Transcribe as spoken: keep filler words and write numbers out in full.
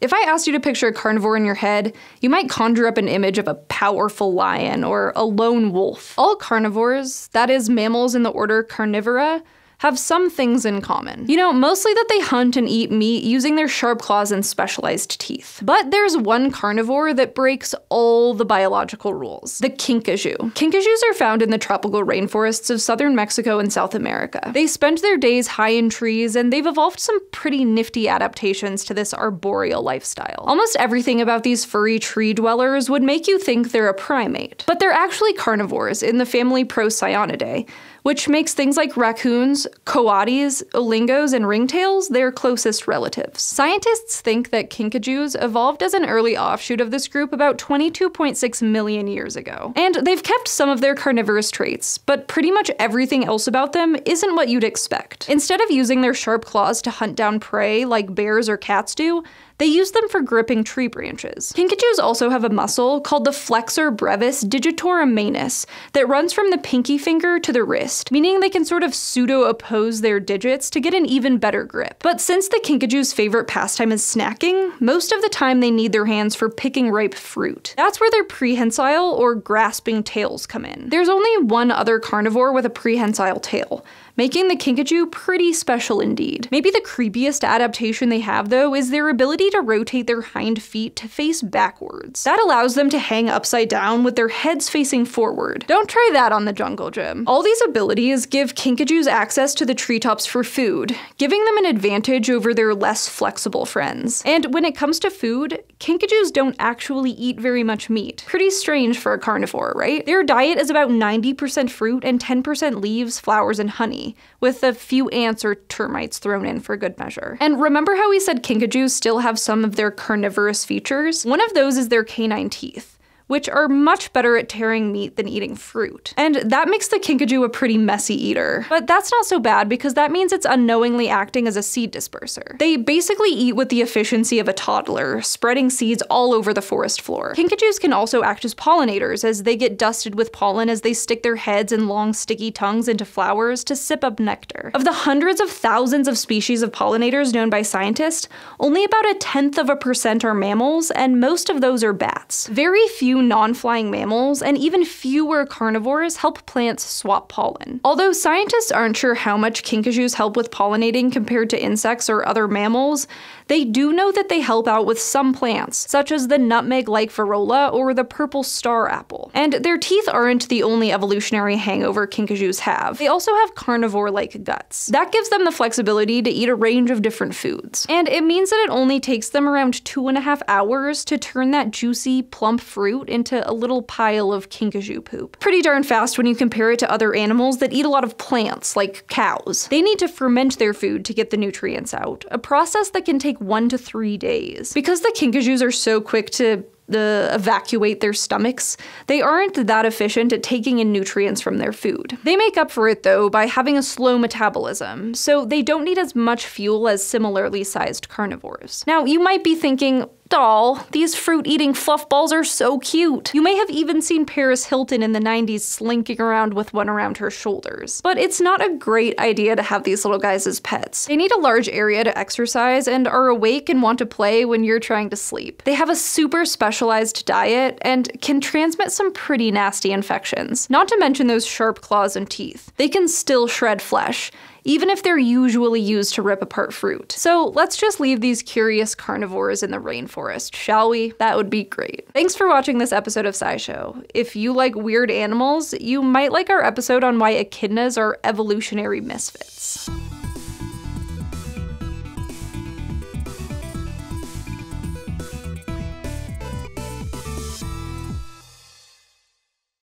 If I asked you to picture a carnivore in your head, you might conjure up an image of a powerful lion or a lone wolf. All carnivores, that is, mammals in the order Carnivora, have some things in common. You know, mostly that they hunt and eat meat using their sharp claws and specialized teeth. But there's one carnivore that breaks all the biological rules, the Kinkajou. Kinkajous are found in the tropical rainforests of southern Mexico and South America. They spend their days high in trees, and they've evolved some pretty nifty adaptations to this arboreal lifestyle. Almost everything about these furry tree dwellers would make you think they're a primate. But they're actually carnivores in the family Procyonidae, which makes things like raccoons, coatis, olingos, and ringtails their closest relatives. Scientists think that kinkajous evolved as an early offshoot of this group about twenty-two point six million years ago. And they've kept some of their carnivorous traits, but pretty much everything else about them isn't what you'd expect. Instead of using their sharp claws to hunt down prey like bears or cats do, they use them for gripping tree branches. Kinkajous also have a muscle called the flexor brevis digitorum manus that runs from the pinky finger to the wrist, meaning they can sort of pseudo-oppose their digits to get an even better grip. But since the kinkajou's favorite pastime is snacking, most of the time they need their hands for picking ripe fruit. That's where their prehensile or grasping tails come in. There's only one other carnivore with a prehensile tail, making the kinkajou pretty special indeed. Maybe the creepiest adaptation they have, though, is their ability to rotate their hind feet to face backwards. That allows them to hang upside down with their heads facing forward. Don't try that on the jungle gym. All these abilities give kinkajous access to the treetops for food, giving them an advantage over their less flexible friends. And when it comes to food, kinkajous don't actually eat very much meat. Pretty strange for a carnivore, right? Their diet is about ninety percent fruit and ten percent leaves, flowers, and honey, with a few ants or termites thrown in for good measure. And remember how we said kinkajous still have some of their carnivorous features? One of those is their canine teeth, which are much better at tearing meat than eating fruit. And that makes the kinkajou a pretty messy eater. But that's not so bad, because that means it's unknowingly acting as a seed disperser. They basically eat with the efficiency of a toddler, spreading seeds all over the forest floor. Kinkajous can also act as pollinators, as they get dusted with pollen as they stick their heads and long sticky tongues into flowers to sip up nectar. Of the hundreds of thousands of species of pollinators known by scientists, only about a tenth of a percent are mammals, and most of those are bats. Very few non-flying mammals, and even fewer carnivores help plants swap pollen. Although scientists aren't sure how much kinkajous help with pollinating compared to insects or other mammals, they do know that they help out with some plants, such as the nutmeg-like varola or the purple star apple. And their teeth aren't the only evolutionary hangover kinkajous have. They also have carnivore-like guts. That gives them the flexibility to eat a range of different foods. And it means that it only takes them around two and a half hours to turn that juicy, plump fruit into a little pile of kinkajou poop. Pretty darn fast when you compare it to other animals that eat a lot of plants, like cows. They need to ferment their food to get the nutrients out, a process that can take one to three days. Because the kinkajous are so quick to Uh, evacuate their stomachs, they aren't that efficient at taking in nutrients from their food. They make up for it, though, by having a slow metabolism, so they don't need as much fuel as similarly sized carnivores. Now, you might be thinking, doll, these fruit-eating fluff balls are so cute. You may have even seen Paris Hilton in the nineties slinking around with one around her shoulders. But it's not a great idea to have these little guys as pets. They need a large area to exercise and are awake and want to play when you're trying to sleep. They have a super specialized diet and can transmit some pretty nasty infections, not to mention those sharp claws and teeth. They can still shred flesh, even if they're usually used to rip apart fruit. So let's just leave these curious carnivores in the rainforest, shall we? That would be great. Thanks for watching this episode of SciShow. If you like weird animals, you might like our episode on why echidnas are evolutionary misfits.